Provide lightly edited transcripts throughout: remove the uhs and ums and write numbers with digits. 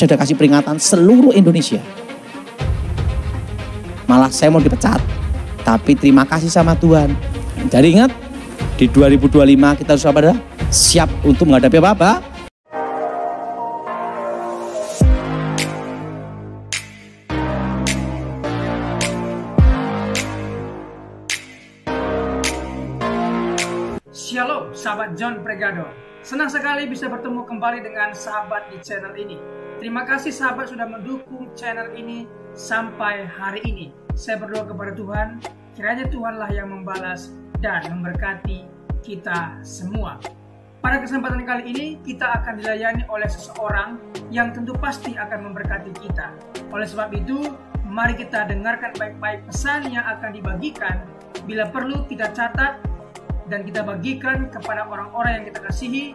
saya udah kasih peringatan seluruh Indonesia. Malah saya mau dipecat. Tapi terima kasih sama Tuhan. Jadi ingat, di 2025 kita harus apa? Siap untuk menghadapi apa-apa. Shalom sahabat Jon Pregador. Senang sekali bisa bertemu kembali dengan sahabat di channel ini. Terima kasih sahabat sudah mendukung channel ini sampai hari ini. Saya berdoa kepada Tuhan, kiranya Tuhanlah yang membalas dan memberkati kita semua. Pada kesempatan kali ini kita akan dilayani oleh seseorang yang tentu pasti akan memberkati kita. Oleh sebab itu, mari kita dengarkan baik-baik pesan yang akan dibagikan. Bila perlu kita catat dan kita bagikan kepada orang-orang yang kita kasihi,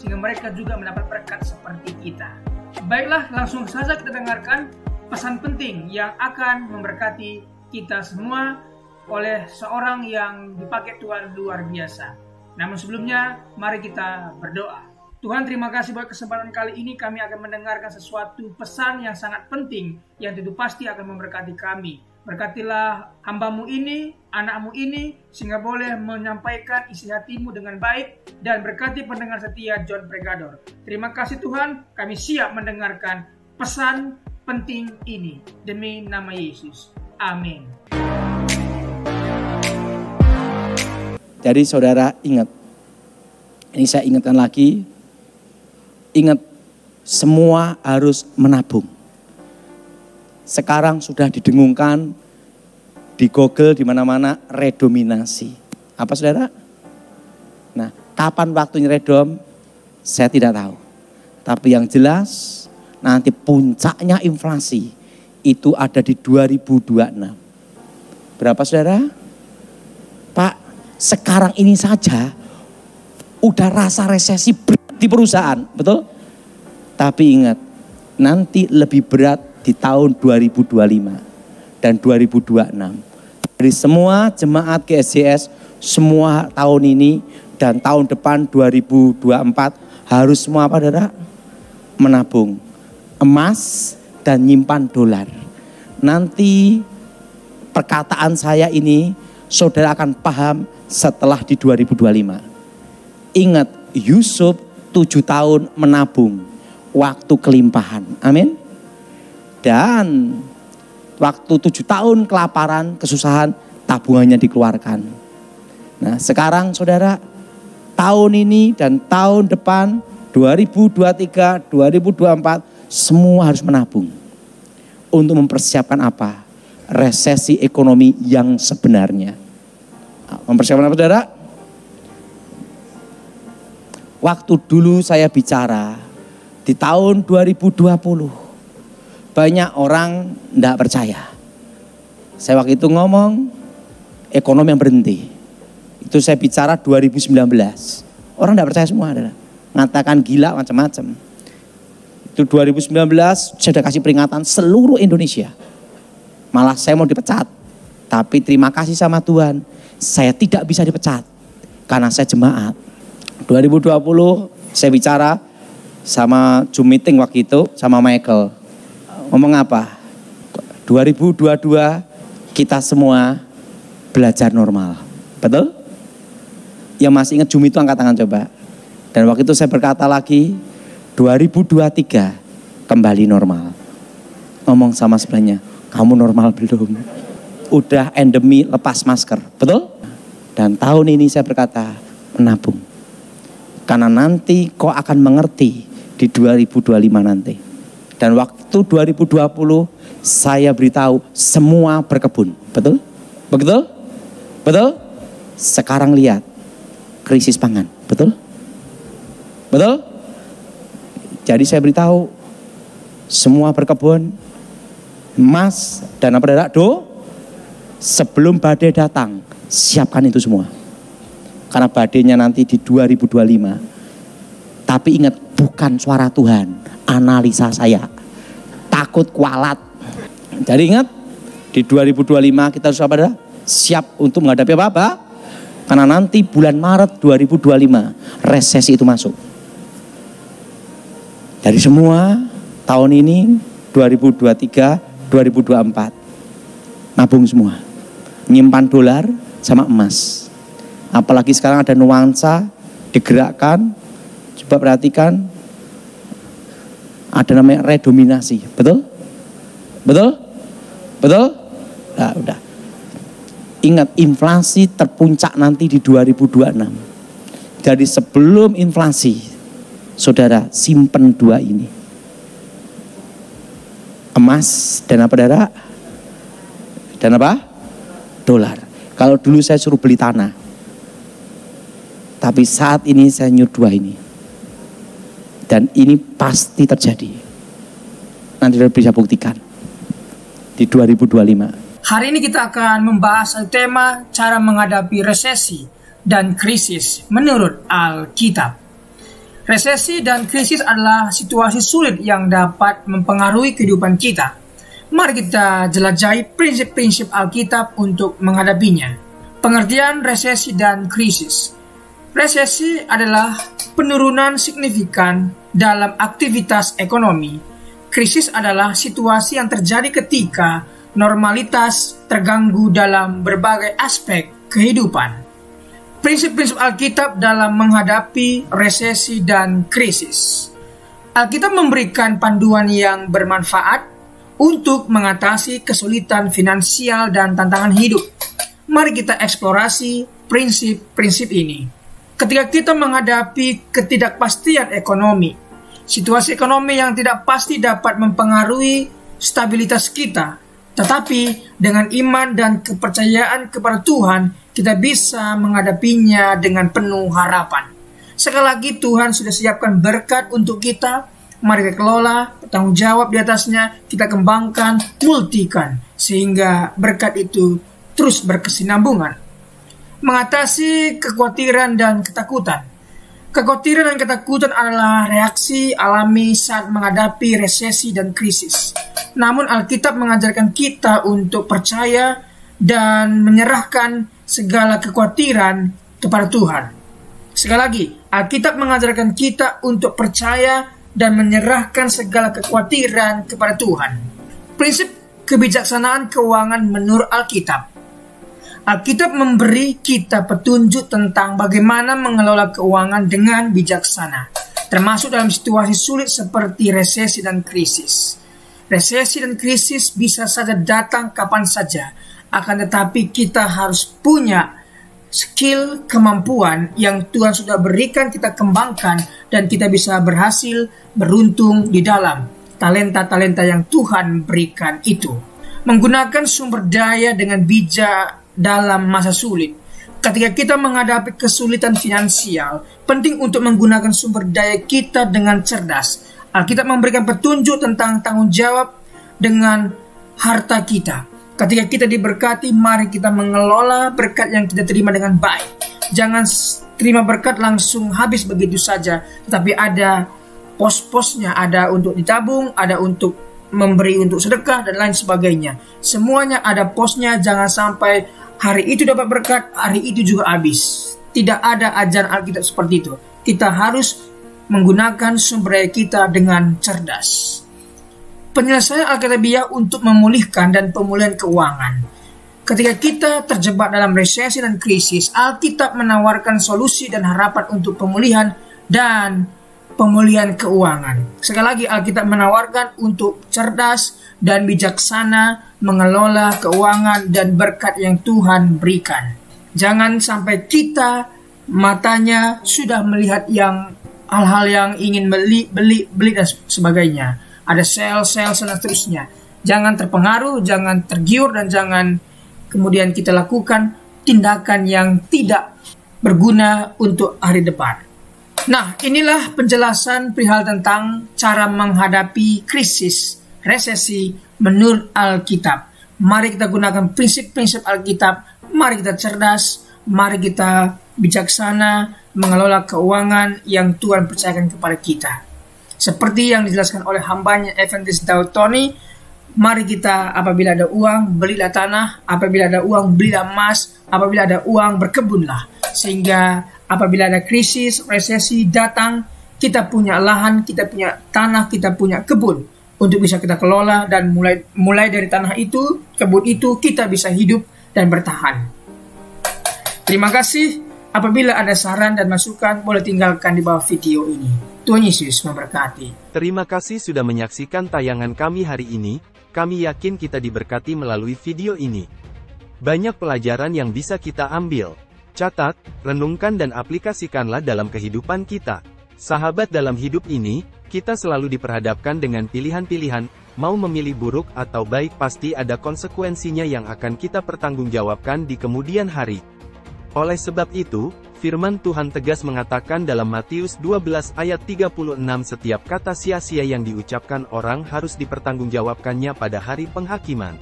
sehingga mereka juga mendapat berkat seperti kita. Baiklah, langsung saja kita dengarkan pesan penting yang akan memberkati kita semua oleh seorang yang dipakai Tuhan luar biasa. Namun sebelumnya, mari kita berdoa. Tuhan, terima kasih buat kesempatan kali ini kami akan mendengarkan sesuatu pesan yang sangat penting, yang tentu pasti akan memberkati kami. Berkatilah hambamu ini, anakmu ini, sehingga boleh menyampaikan isi hatimu dengan baik, dan berkati pendengar setia Jon Pregador. Terima kasih Tuhan, kami siap mendengarkan pesan penting ini. Demi nama Yesus. Amin. Jadi saudara ingat, ini saya ingatkan lagi, ingat semua harus menabung. Sekarang sudah didengungkan di Google, di mana-mana redominasi. Apa saudara? Nah, kapan waktunya redom? Saya tidak tahu. Tapi yang jelas nanti puncaknya inflasi itu ada di 2026. Berapa saudara? Pak, sekarang ini saja udah rasa resesi berat di perusahaan, betul? Tapi ingat, nanti lebih berat di tahun 2025 dan 2026. Dari semua jemaat GSJS, semua tahun ini dan tahun depan 2024 harus semua apa saudara? Menabung emas dan nyimpan dolar. Nanti perkataan saya ini saudara akan paham setelah di 2025. Ingat, Yusuf 7 tahun menabung waktu kelimpahan. Amin. Dan waktu 7 tahun kelaparan, kesusahan, tabungannya dikeluarkan. Nah sekarang saudara, tahun ini dan tahun depan, 2023, 2024, semua harus menabung. Untuk mempersiapkan apa? Resesi ekonomi yang sebenarnya. Mempersiapkan apa saudara? Waktu dulu saya bicara, di tahun 2020, banyak orang tidak percaya. Saya waktu itu ngomong ekonomi yang berhenti. Itu saya bicara 2019. Orang tidak percaya semua. Ngatakan gila macam-macam. Itu 2019 saya sudah kasih peringatan seluruh Indonesia. Malah saya mau dipecat. Tapi terima kasih sama Tuhan. Saya tidak bisa dipecat. Karena saya jemaat. 2020 saya bicara sama Zoom meeting waktu itu sama Michael. Ngomong apa? 2022 kita semua belajar normal. Betul? Yang masih ingat Zoom itu angkat tangan coba. Dan waktu itu saya berkata lagi, 2023 kembali normal. Ngomong sama sebelahnya, kamu normal belum? Udah endemi lepas masker. Betul? Dan tahun ini saya berkata, menabung. Karena nanti kau akan mengerti di 2025 nanti. Dan waktu 2020 saya beritahu semua berkebun. Betul? Betul? Betul? Sekarang lihat krisis pangan. Betul? Betul? Jadi saya beritahu semua berkebun, emas dan apa saudara? Sebelum badai datang, siapkan itu semua. Karena badainya nanti di 2025. Tapi ingat, bukan suara Tuhan. Analisa saya, takut kualat. Jadi ingat, di 2025 kita harus apa dah? Siap untuk menghadapi apa-apa. Karena nanti bulan Maret 2025 resesi itu masuk. Jadi semua tahun ini 2023, 2024. Nabung semua. Nyimpan dolar sama emas. Apalagi sekarang ada nuansa digerakkan, coba perhatikan ada namanya redominasi, betul? Betul? Betul? Nah, udah. Ingat, inflasi terpuncak nanti di 2026. Jadi sebelum inflasi, saudara simpen dua ini. Emas dan apa, saudara? Dan apa? Dolar. Kalau dulu saya suruh beli tanah. Tapi saat ini saya nyuruh dua ini. Dan ini pasti terjadi. Nanti saya bisa buktikan. Di 2025. Hari ini kita akan membahas tema cara menghadapi resesi dan krisis menurut Alkitab. Resesi dan krisis adalah situasi sulit yang dapat mempengaruhi kehidupan kita. Mari kita jelajahi prinsip-prinsip Alkitab untuk menghadapinya. Pengertian resesi dan krisis. Resesi adalah penurunan signifikan dalam aktivitas ekonomi. Krisis adalah situasi yang terjadi ketika normalitas terganggu dalam berbagai aspek kehidupan. Prinsip-prinsip Alkitab dalam menghadapi resesi dan krisis. Alkitab memberikan panduan yang bermanfaat untuk mengatasi kesulitan finansial dan tantangan hidup. Mari kita eksplorasi prinsip-prinsip ini. Ketika kita menghadapi ketidakpastian ekonomi, situasi ekonomi yang tidak pasti dapat mempengaruhi stabilitas kita. Tetapi dengan iman dan kepercayaan kepada Tuhan, kita bisa menghadapinya dengan penuh harapan. Sekali lagi Tuhan sudah siapkan berkat untuk kita. Mari kita kelola, bertanggung jawab di atasnya, kita kembangkan, multikan, sehingga berkat itu terus berkesinambungan. Mengatasi kekhawatiran dan ketakutan. Kekhawatiran dan ketakutan adalah reaksi alami saat menghadapi resesi dan krisis. Namun Alkitab mengajarkan kita untuk percaya dan menyerahkan segala kekhawatiran kepada Tuhan. Sekali lagi, Alkitab mengajarkan kita untuk percaya dan menyerahkan segala kekhawatiran kepada Tuhan. Prinsip kebijaksanaan keuangan menurut Alkitab. Alkitab memberi kita petunjuk tentang bagaimana mengelola keuangan dengan bijaksana, termasuk dalam situasi sulit seperti resesi dan krisis. Resesi dan krisis bisa saja datang kapan saja, akan tetapi kita harus punya skill, kemampuan yang Tuhan sudah berikan, kita kembangkan, dan kita bisa berhasil beruntung di dalam talenta-talenta yang Tuhan berikan itu. Menggunakan sumber daya dengan bijak dalam masa sulit. Ketika kita menghadapi kesulitan finansial, penting untuk menggunakan sumber daya kita dengan cerdas. Alkitab memberikan petunjuk tentang tanggung jawab dengan harta kita. Ketika kita diberkati, mari kita mengelola berkat yang kita terima dengan baik. Jangan terima berkat langsung habis begitu saja, tetapi ada pos-posnya, ada untuk ditabung, ada untuk memberi untuk sedekah, dan lain sebagainya. Semuanya ada posnya, jangan sampai hari itu dapat berkat, hari itu juga habis. Tidak ada ajaran Alkitab seperti itu. Kita harus menggunakan sumber daya kita dengan cerdas. Penyelesaian Alkitabiah untuk memulihkan dan pemulihan keuangan. Ketika kita terjebak dalam resesi dan krisis, Alkitab menawarkan solusi dan harapan untuk pemulihan dan pemulihan keuangan. Sekali lagi, Alkitab menawarkan untuk cerdas dan bijaksana mengelola keuangan dan berkat yang Tuhan berikan. Jangan sampai kita matanya sudah melihat yang hal-hal yang ingin beli dan sebagainya. Ada sel-sel dan seterusnya. Jangan terpengaruh, jangan tergiur, dan jangan kemudian kita lakukan tindakan yang tidak berguna untuk hari depan. Nah, inilah penjelasan perihal tentang cara menghadapi krisis resesi menurut Alkitab. Mari kita gunakan prinsip-prinsip Alkitab. Mari kita cerdas, mari kita bijaksana mengelola keuangan yang Tuhan percayakan kepada kita. Seperti yang dijelaskan oleh hambanya Ev. Daud Tony, mari kita apabila ada uang, belilah tanah, apabila ada uang, belilah emas, apabila ada uang, berkebunlah. Sehingga apabila ada krisis, resesi datang, kita punya lahan, kita punya tanah, kita punya kebun. untuk bisa kita kelola, dan mulai dari tanah itu, kebun itu, kita bisa hidup dan bertahan. Terima kasih. Apabila ada saran dan masukan, boleh tinggalkan di bawah video ini. Tuhan Yesus memberkati. Terima kasih sudah menyaksikan tayangan kami hari ini. Kami yakin kita diberkati melalui video ini. Banyak pelajaran yang bisa kita ambil. Catat, renungkan dan aplikasikanlah dalam kehidupan kita. Sahabat, dalam hidup ini, kita selalu diperhadapkan dengan pilihan-pilihan. Mau memilih buruk atau baik, pasti ada konsekuensinya yang akan kita pertanggungjawabkan di kemudian hari. Oleh sebab itu, firman Tuhan tegas mengatakan dalam Matius 12 ayat 36, setiap kata sia-sia yang diucapkan orang harus dipertanggungjawabkannya pada hari penghakiman.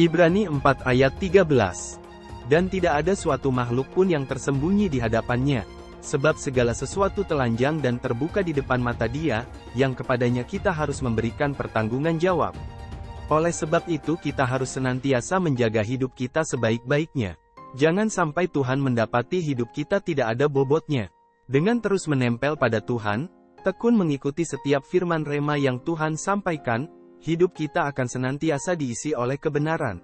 Ibrani 4 ayat 13. Dan tidak ada suatu makhluk pun yang tersembunyi di hadapannya, sebab segala sesuatu telanjang dan terbuka di depan mata Dia, yang kepadanya kita harus memberikan pertanggungan jawab. Oleh sebab itu kita harus senantiasa menjaga hidup kita sebaik-baiknya. Jangan sampai Tuhan mendapati hidup kita tidak ada bobotnya. Dengan terus menempel pada Tuhan, tekun mengikuti setiap firman Rema yang Tuhan sampaikan, hidup kita akan senantiasa diisi oleh kebenaran.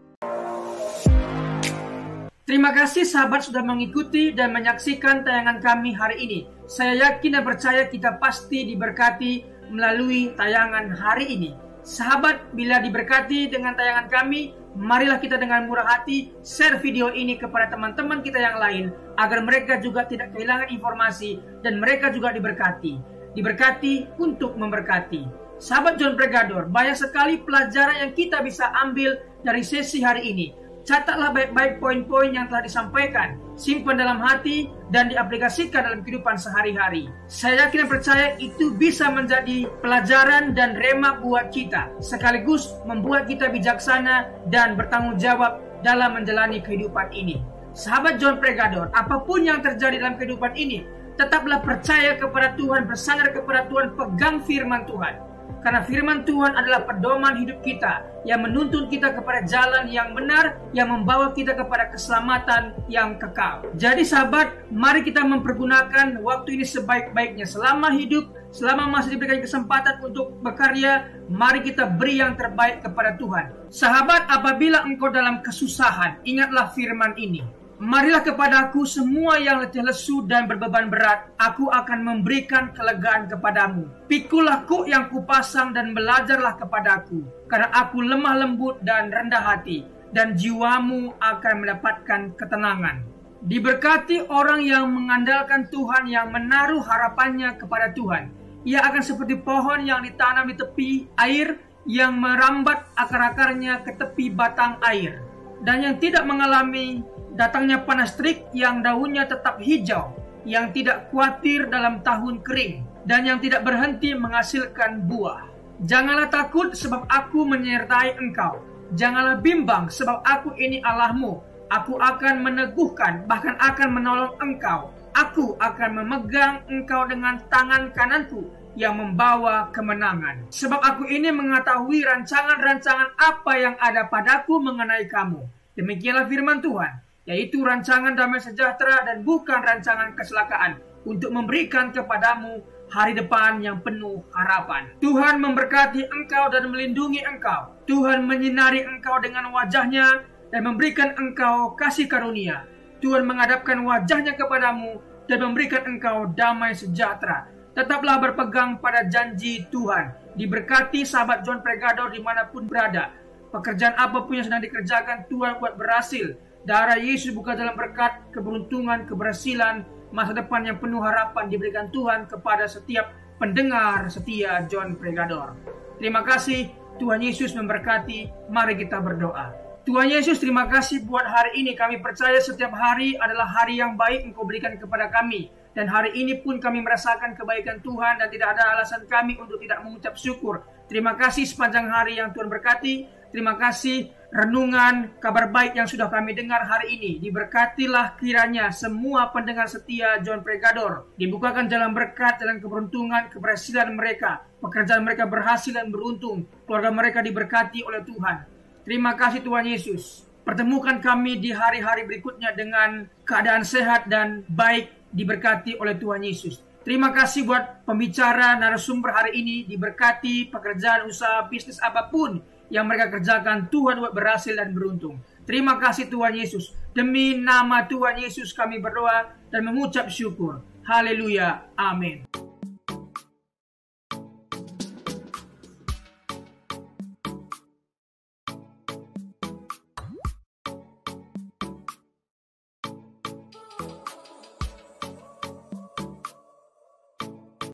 Terima kasih sahabat sudah mengikuti dan menyaksikan tayangan kami hari ini. Saya yakin dan percaya kita pasti diberkati melalui tayangan hari ini. Sahabat, bila diberkati dengan tayangan kami, marilah kita dengan murah hati share video ini kepada teman-teman kita yang lain, agar mereka juga tidak kehilangan informasi dan mereka juga diberkati. Diberkati untuk memberkati. Sahabat Jon Pregador, banyak sekali pelajaran yang kita bisa ambil dari sesi hari ini. Catatlah baik-baik poin-poin yang telah disampaikan, simpan dalam hati dan diaplikasikan dalam kehidupan sehari-hari. Saya yakin dan percaya itu bisa menjadi pelajaran dan rema buat kita, sekaligus membuat kita bijaksana dan bertanggung jawab dalam menjalani kehidupan ini. Sahabat Jon Pregador, apapun yang terjadi dalam kehidupan ini, tetaplah percaya kepada Tuhan, bersandar kepada Tuhan, pegang firman Tuhan. Karena firman Tuhan adalah pedoman hidup kita yang menuntun kita kepada jalan yang benar, yang membawa kita kepada keselamatan yang kekal. Jadi sahabat, mari kita mempergunakan waktu ini sebaik-baiknya. Selama hidup, selama masih diberikan kesempatan untuk berkarya, mari kita beri yang terbaik kepada Tuhan. Sahabat, apabila engkau dalam kesusahan, ingatlah firman ini. Marilah kepada aku semua yang letih lesu dan berbeban berat, aku akan memberikan kelegaan kepadamu. Pikullah kuk yang kupasang dan belajarlah kepadaku, karena aku lemah lembut dan rendah hati, dan jiwamu akan mendapatkan ketenangan. Diberkati orang yang mengandalkan Tuhan, yang menaruh harapannya kepada Tuhan. Ia akan seperti pohon yang ditanam di tepi air, yang merambat akar-akarnya ke tepi batang air, dan yang tidak mengalami datangnya panas terik, yang daunnya tetap hijau, yang tidak khawatir dalam tahun kering, dan yang tidak berhenti menghasilkan buah. Janganlah takut sebab aku menyertai engkau. Janganlah bimbang sebab aku ini Allahmu. Aku akan meneguhkan, bahkan akan menolong engkau. Aku akan memegang engkau dengan tangan kananku yang membawa kemenangan. Sebab aku ini mengetahui rancangan-rancangan apa yang ada padaku mengenai kamu. Demikianlah firman Tuhan, yaitu rancangan damai sejahtera dan bukan rancangan kecelakaan, untuk memberikan kepadamu hari depan yang penuh harapan. Tuhan memberkati engkau dan melindungi engkau. Tuhan menyinari engkau dengan wajahnya dan memberikan engkau kasih karunia. Tuhan menghadapkan wajahnya kepadamu dan memberikan engkau damai sejahtera. Tetaplah berpegang pada janji Tuhan. Diberkati sahabat Jon Pregador dimanapun berada. Pekerjaan apapun yang sedang dikerjakan, Tuhan buat berhasil. Darah Yesus buka dalam berkat, keberuntungan, keberhasilan, masa depan yang penuh harapan diberikan Tuhan kepada setiap pendengar setia Jon Pregador. Terima kasih, Tuhan Yesus memberkati. Mari kita berdoa. Tuhan Yesus, terima kasih buat hari ini. Kami percaya setiap hari adalah hari yang baik Engkau berikan kepada kami. Dan hari ini pun kami merasakan kebaikan Tuhan dan tidak ada alasan kami untuk tidak mengucap syukur. Terima kasih sepanjang hari yang Tuhan berkati. Terima kasih. Renungan kabar baik yang sudah kami dengar hari ini, diberkatilah kiranya semua pendengar setia Jon Pregador. Dibukakan jalan berkat, jalan keberuntungan, keberhasilan mereka. Pekerjaan mereka berhasil dan beruntung. Keluarga mereka diberkati oleh Tuhan. Terima kasih Tuhan Yesus. Pertemukan kami di hari-hari berikutnya dengan keadaan sehat dan baik, diberkati oleh Tuhan Yesus. Terima kasih buat pembicara narasumber hari ini. Diberkati pekerjaan, usaha, bisnis apapun yang mereka kerjakan, Tuhan buat berhasil dan beruntung. Terima kasih Tuhan Yesus. Demi nama Tuhan Yesus kami berdoa dan mengucap syukur. Haleluya. Amin.